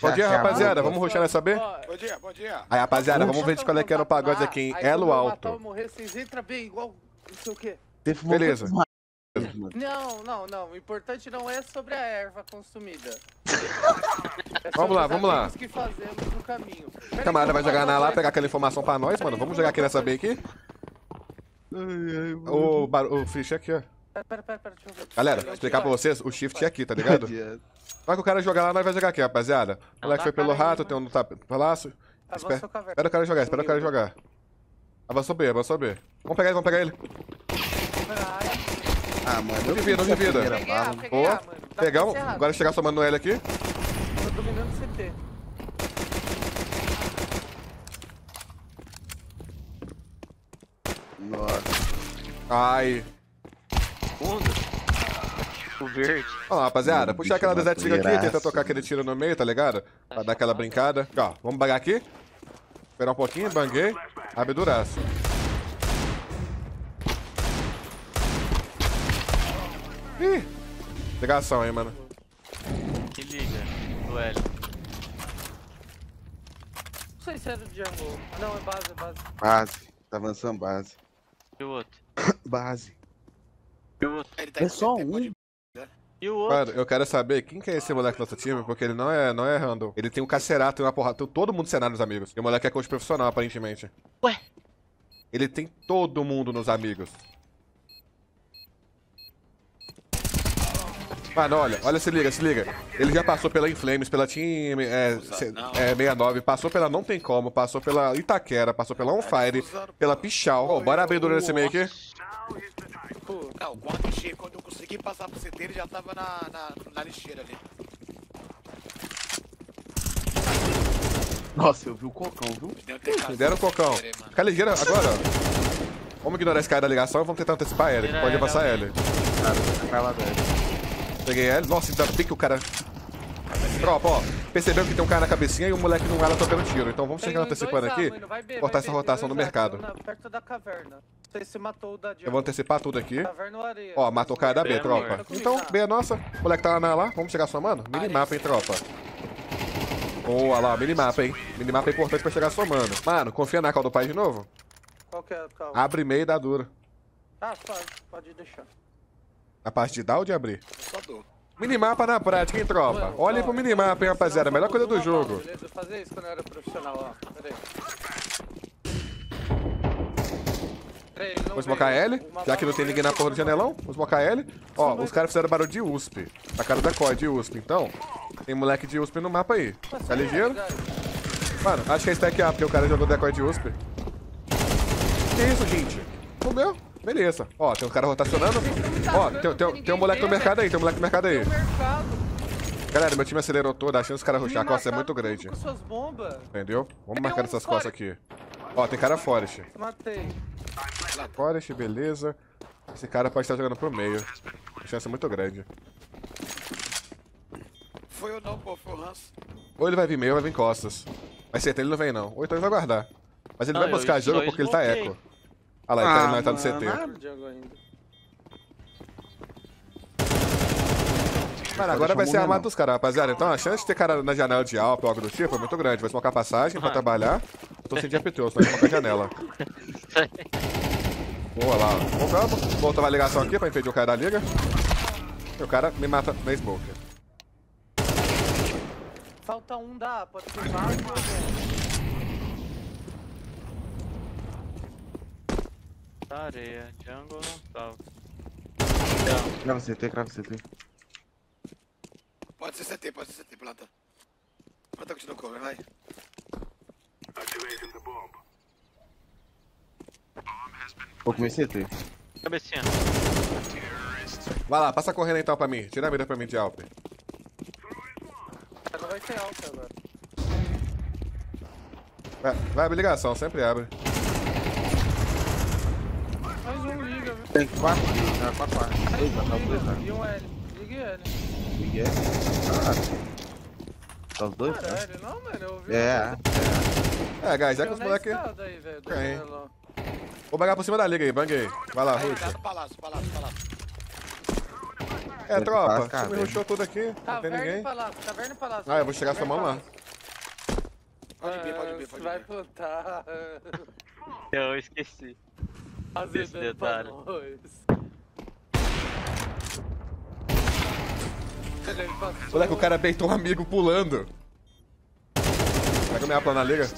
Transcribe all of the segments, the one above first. Bom dia, rapaziada. Vamos roxar nessa B? Bom dia, bom dia. Aí, rapaziada, vamos ver de qual é que era o pagode aqui em Elo Alto. Vocês entram bem, igual não sei o quê. Beleza. Não, não, não. O importante não é sobre a erva consumida. É vamos lá, vamos lá. Que fazemos no caminho. Camarada vai jogar na lá, pegar aquela informação pra nós, mano. Vamos jogar aqui nessa B aqui. O fish aqui, ó. Pera, deixa eu ver. Galera, vou explicar pra vocês, o shift é aqui, tá ligado? Vai que o cara jogar lá, nós vai jogar aqui, rapaziada. O moleque foi pelo rato, tem um no palácio. Espera o cara jogar, espera o cara jogar. Avançou B, avançou B. Vamos pegar ele, vamos pegar ele. Ah, mano, eu vi, não vi, boa, pegamos. Agora chegar somando no L aqui. Tô dominando o CT. Nossa. Ai. O verde. Ó, rapaziada, puxar aquela desertiga aqui, tenta tocar aquele tiro no meio, tá ligado? Pra dar aquela brincada. Ó, vamos bagar aqui. Esperar um pouquinho, banguei. Abre duraço. Ih, pegação aí, mano. Que liga, do L. Não sei se era de amor. Não, é base, é base. Base, tá avançando base. E o outro? Base. E o outro? Ele tá é só um. De... E o outro? Mano, eu quero saber quem que é esse moleque do nosso time, porque ele não é random. Ele tem um cacerato, tem uma porrada, tem todo mundo no cenário nos amigos. E o moleque é coach profissional, aparentemente. Ué? Ele tem todo mundo nos amigos. Mano, olha, se liga. Ele já passou pela Inflames, pela Team 69, passou pela Não Tem Como, passou pela Itaquera, passou pela On Fire, pela Pichal. Ó, bora abrir durante esse meio aqui. Não, o Guanche, quando eu consegui passar pro CT, ele já tava na lixeira ali. Nossa, eu vi o cocão, viu? Deram o cocão. Fica ligeira agora. Vamos ignorar esse cara da ligação e vamos tentar antecipar ele, que pode avançar ele. Vai lá, velho. Peguei ele. Nossa, ainda bem que o cara... Tropa, ó. Percebeu que tem um cara na cabecinha e o moleque no ala tocando tiro. Então vamos chegar antecipando aqui. Cortar essa rotação do mercado. Perto da caverna. Você matou o da Diego. Eu vou antecipar tudo aqui. Ó, matou o cara da B, tropa. Então, B é nossa. O moleque tá lá. Vamos chegar somando? Minimapa, hein, tropa. Boa lá, minimapa, hein. Minimapa é importante pra chegar somando. Mano, confia na cal do pai de novo? Qual que é a cal? Abre meio e dá duro. Ah, pode deixar. A parte de dar ou de abrir? Minimapa na prática, hein, tropa? Olha aí pro minimapa, hein, rapaziada. Melhor coisa do jogo. Beleza, fazer isso quando eu era profissional, ó. Peraí. Vou smocar L. Já que não tem ninguém na porra do janelão, vou smocar L. Ó, os caras fizeram barulho de USP. A cara da COI de USP, então. Tem moleque de USP no mapa aí. Tá ligeiro? Mano, acho que é stack A, porque o cara jogou decoy de USP. Que isso, gente? Comeu? Beleza. Ó, tem um cara rotacionando. Ó, tem um moleque no mercado aí, tem um moleque no mercado aí. Galera, meu time acelerou todo, achando os caras rushar. A costa é muito grande. Entendeu? Vamos marcar essas costas aqui. Ó, tem cara forest. Matei. Forest, beleza. Esse cara pode estar jogando pro meio. A chance é muito grande. Foi ou não, pô? Foi o Hans. Ou ele vai vir meio, ou vai vir costas. Mas certeza ele não vem, não. Ou então ele vai guardar. Mas ele vai buscar jogo porque ele tá eco. Olha lá, ele tá no CT. Mano, agora vai ser a mata dos caras, rapaziada. Então a chance de ter cara na janela de alp ou algo do tipo é muito grande. Vai smocar passagem pra trabalhar. Eu tô sem dia PTO, senão vai smocar a janela. Boa lá, ó. Voltamos. Volta uma ligação aqui pra impedir o cara da liga. E o cara me mata na smoke. Falta um da A, pode ser mais ou areia, jungle não salva. Crava CT, crava CT. Pode ser CT, planta. Planta que te dou cover, vai. Vou comer CT. Cabecinha. Vai lá, passa correndo então pra mim. Tira a mira pra mim de Alp. Agora vai ser Alp agora. Vai abrir ligação, sempre abre. Tem 4 kills, né? 4 armas. 2 armas, 2 armas. E um L. Ligue L. Ligue L. Ah, tá os dois? Cara, L não, mano. Eu ouvi. É, guys, já que os moleques... Tem. Vou bagar por cima da liga aí, banguei. Vai lá, Ruth. Palácio, palácio, palácio. É, tropa, você me rushou tudo aqui. Não tem ninguém. Taverna e palácio. Ah, eu vou chegar sua mão lá. Pode ir. Vai plantar. Eu esqueci. Fazer esse detalhe. Moleque, o cara peitou um amigo pulando. Será que eu me aplo na liga?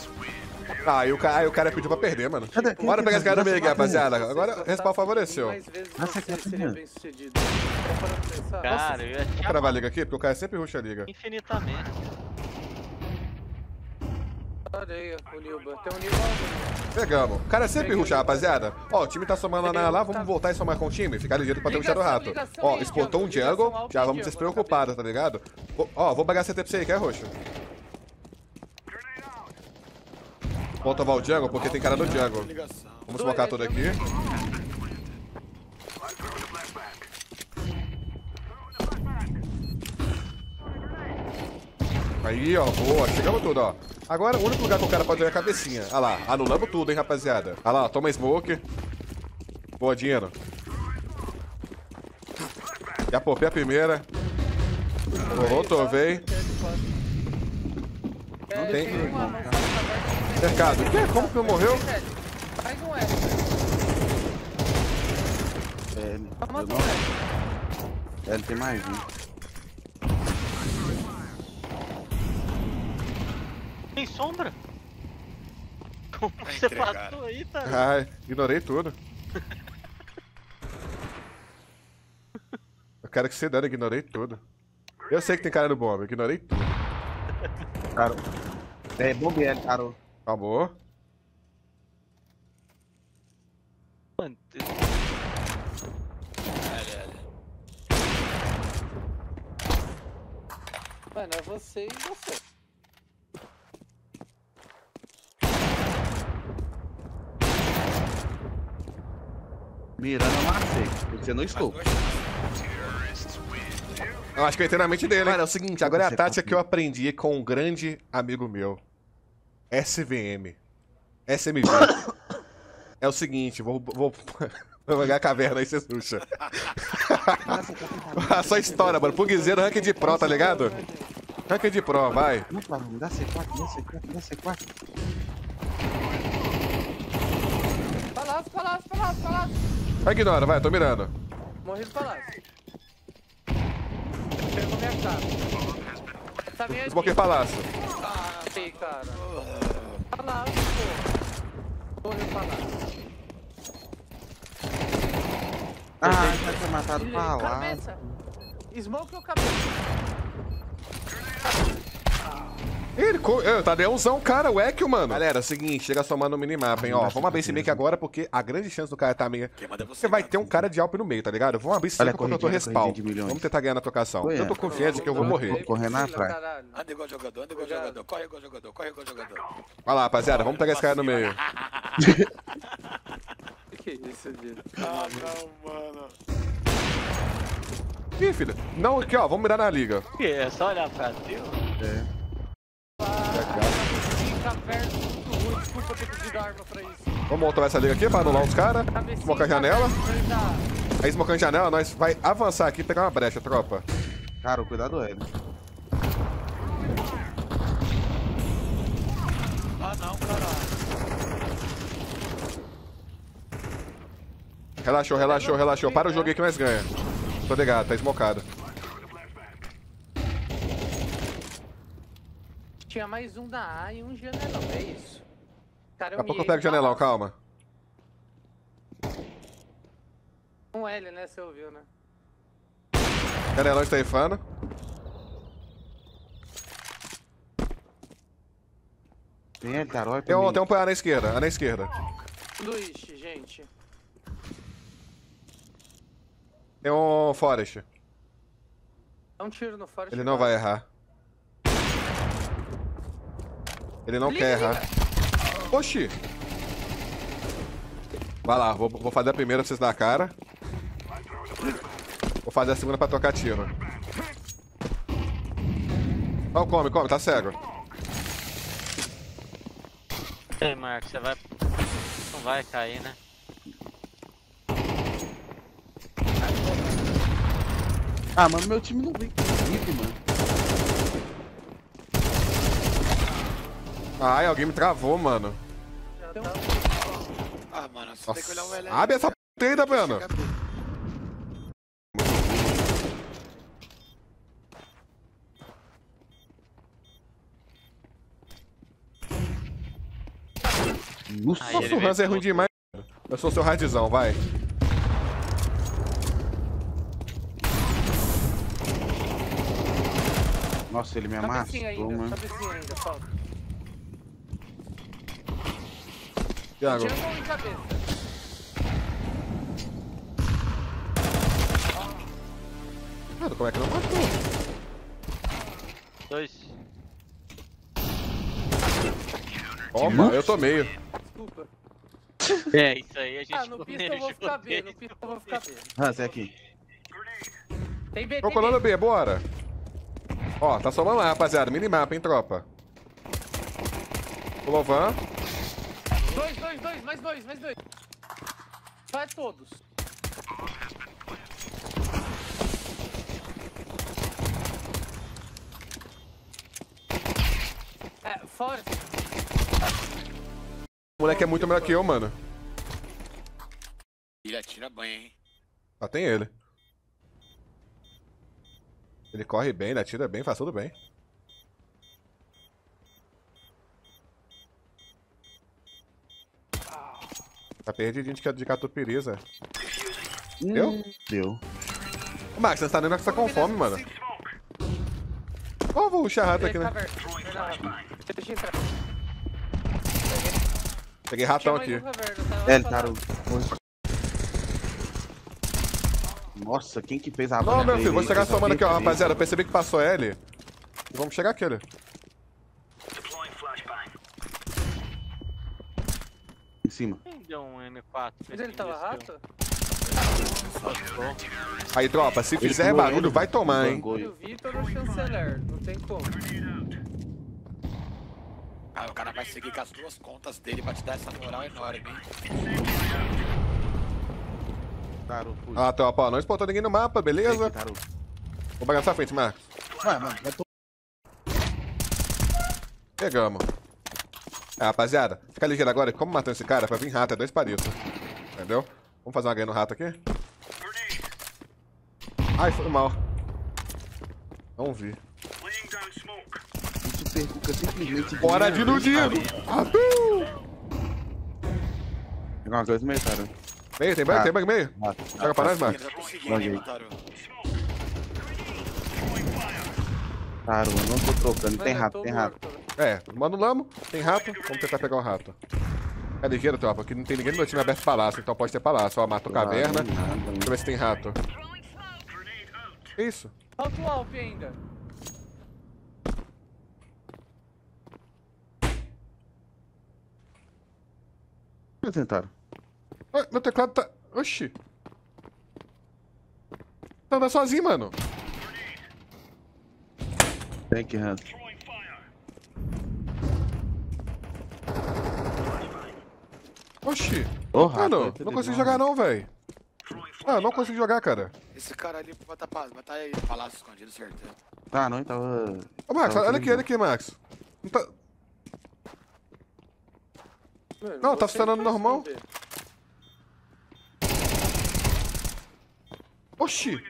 Ah, aí o cara pediu pra perder, mano. Bora pegar esse cara no meio, rapaziada. Agora o respawn favoreceu. Nossa, que é. Cara, eu ia te travar a liga aqui, porque o cara sempre rusha a liga. Infinitamente. Olha o Nilba. Tem um Nilba. Pegamos. O cara sempre rusha, rapaziada. Ó, o time tá somando lá, vamos voltar e somar com o time. Ficar ligeiro pra ter um Shadow Rato. Ó, explotou um jungle, já vamos despreocupados, tá ligado? Ó, vou pagar CT pra você aí, quer roxo? Volta ao jungle, porque tem cara do jungle. Vamos smocar tudo aqui. Aí, ó, boa. Chegamos tudo, ó. Agora, o único lugar que o cara pode ver é a cabecinha. Olha lá, anulamos tudo, hein, rapaziada. Olha lá, toma smoke. Boa, Dino. Já popei a primeira. Rotovei. Não tem. Cercado. O quê? Como que eu morreu? Faz um S. Ele tem mais um. Tem sombra? Como você passou aí, tá? Ah, ignorei tudo. Eu quero que você dane, ignorei tudo. Eu sei que tem cara no bomb, eu ignorei tudo. Cara. É bomb ele, Carol. Acabou. Mano, é você e você. Mirando eu matei, você não estou. Eu acho que eu entrei na mente dele. Cara, é o seguinte, agora é a tática que eu aprendi com um grande amigo meu. SMV. É o seguinte, vou pegar a caverna aí, vocês puxam. Só história, mano. Puguezeiro, ranking de pro, tá ligado? Ranking de pro, vai. Não, cara, me dá C4, me dá C4. Palácio. Vai, ignora, vai, tô mirando. Morri no palácio. Pegou minha casa. Desbloquei palácio. Matei, cara. Palácio, pô. Morreu o palácio. Ah, já tinha matado o palácio. Cabeça. Smoke ou cabeça? Ele tá leãozão, cara, o Ekio, mano. Galera, é o seguinte, chega somando no minimapa, hein, ó. Vamos abrir esse make agora, porque a grande chance do cara tá meio... Porque vai ter um cara de Alp no meio, tá ligado? Vamos abrir esse porque eu tô respawn. Vamos tentar ganhar na trocação. Eu tô confiante que eu vou morrer. Correndo atrás. Anda igual jogador, Corre igual jogador, Olha lá, rapaziada, vamos pegar esse cara no meio. Que isso, Dino? Ah, não, mano. Ih, filho. Não, aqui, ó, vamos mirar na liga. Que é só olhar pra cima? É. Vamos voltar essa liga aqui pra anular os caras. Smocar a janela. Aí, smocando a janela, nós vai avançar aqui e pegar uma brecha, tropa. Cara, cuidado ele. Ah, não, caralho. Relaxou. Para o jogo aí que nós ganha. Tô ligado, tá smocado. Tinha mais um da A e um janelão, é isso. Cara, daqui a pouco eu pego o janelão, calma. Um L, né? Você ouviu, né? Janelão está infando. Tem um pra A na esquerda, Luiz, gente. Tem um Forest. Dá um tiro no Forest. Ele não vai errar. Ele não quer errar. Oxi! Vai lá, vou fazer a primeira pra vocês dar a cara. Vou fazer a segunda pra trocar tiro. Ó, come, tá cego. Ei, Marcos, você vai... Não vai cair, né? Ah, mano, meu time não vem comigo, mano. Ai, alguém me travou, mano. Então... Ah, mano, você tem que olhar o LR. Abre essa p*** ainda, mano. Nossa, o Hans é ruim demais. Eu sou seu radzão, vai. Nossa, ele me amassou, mano. Thiago. Mano, como é que não matou? Dois. Toma, eu tô meio. Desculpa. É, isso aí a gente no pista eu vou ficar B, no pista eu vou ficar B. Ah, você é aqui. Tem B, tô colando B, bora. Ó, tá somando lá, rapaziada. Minimapa, hein, tropa. Pulou van. Dois, mais dois. Vai todos. É, fora. O moleque é muito melhor que eu, mano. Ele atira bem, hein? Ah, tem ele. Ele corre bem, ele atira bem, faz tudo bem. Tá perdido de catupiry, Zé. Deu? Deu. Ô, Max, você tá nem que você tá com fome, mano. Ó, vou o charrato aqui, né? Peguei ratão aqui. É, ele tá... Nossa, quem que fez a... Não, meu filho, vou chegar somando aqui, ó, rapaziada. Eu percebi que passou ele. E vamos chegar aqui, olha. Em cima. Quem deu um M4? Mas ele tava rato? Aí, tropa, se fizer barulho, vai tomar, hein. O Vitor no chanceler, não tem como. Ah, o cara vai seguir com as duas contas dele pra te dar essa moral enorme, hein? Ah, tropa, ó, não exportou ninguém no mapa, beleza? Vou bagunçar a frente, Marcos. Ah, mano, vai pegamos. É, rapaziada, fica ligeiro agora que como matando esse cara, pra vir rato é dois palitos. Entendeu? Vamos fazer uma ganha no rato aqui? Ai, foi mal. Não vi. Bora de iludido! Pegar umas duas meio, cara. Meio, tem banho? Tem banho meio? Joga pra nós, Marcos. Claro, eu não tô trocando, tem rato, tem rato. É, manda o lamo, tem rato, vamos tentar pegar o rato. É ligeiro, tropa, que não tem ninguém no meu time aberto palácio, então pode ter palácio. Ó, matou caverna, deixa eu ver se tem rato. Que isso? Falta o Alp ainda. Tentaram. Ah, meu teclado tá... Oxi. Tá andando sozinho, mano. Thank you, Hans. Oxi. Oh, mano, não consigo jogar não, velho. Ah, não consigo jogar, cara. Esse cara ali vai tá aí, palácio escondido, certeza. Ah, não, então... Ô, Max, olha aqui, Max. Não tá... Mano, não, tá funcionando normal. Oxi!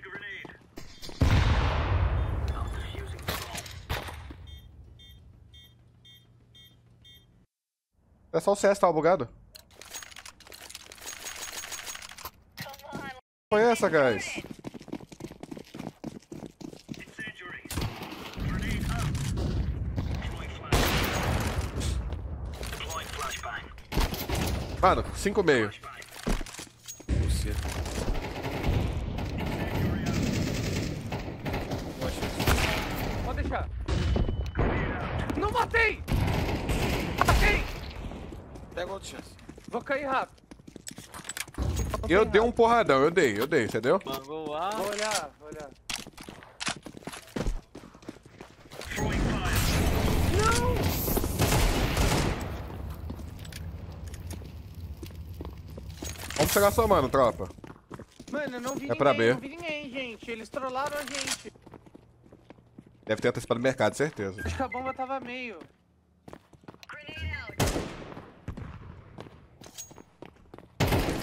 É só o CS, tava bugado? Foi essa, guys? Mano, 5 meio. Pode deixar. Não matei! Matei! Pega outra chance. Vou cair rápido. Eu dei um porradão, eu dei, você deu? Vou olhar, Vamos chegar somando, tropa. Mano, eu não vi ninguém, não vi ninguém. aí, gente. Eles trollaram a gente. Deve ter antecipado o mercado, certeza. Acho que a bomba tava meio.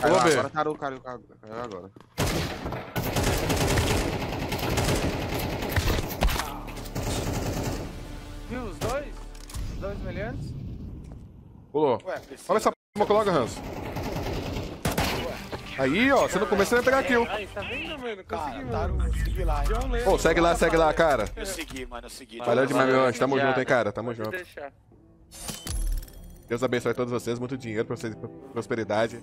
Caiu agora, caiu agora. Viu os dois? Os dois meliantes? Pulou. Ué, olha essa p***** logo, Hans. Aí, ó, você não começou a pegar kill. Aí, tá vendo, mano? Consegui, cara, mano. Consegui lá. Ô, oh, segue lá, cara. Eu segui, mano, eu segui. Valeu demais, meu anjo. Tamo junto, hein, cara. Tamo junto. Deixar. Deus abençoe todos vocês. Muito dinheiro pra vocês, prosperidade.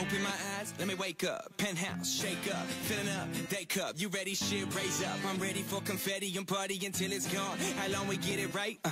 Open my eyes, let me wake up. Penthouse, shake up, filling up, day cup. You ready? Shit, raise up. I'm ready for confetti and party until it's gone. How long we get it right?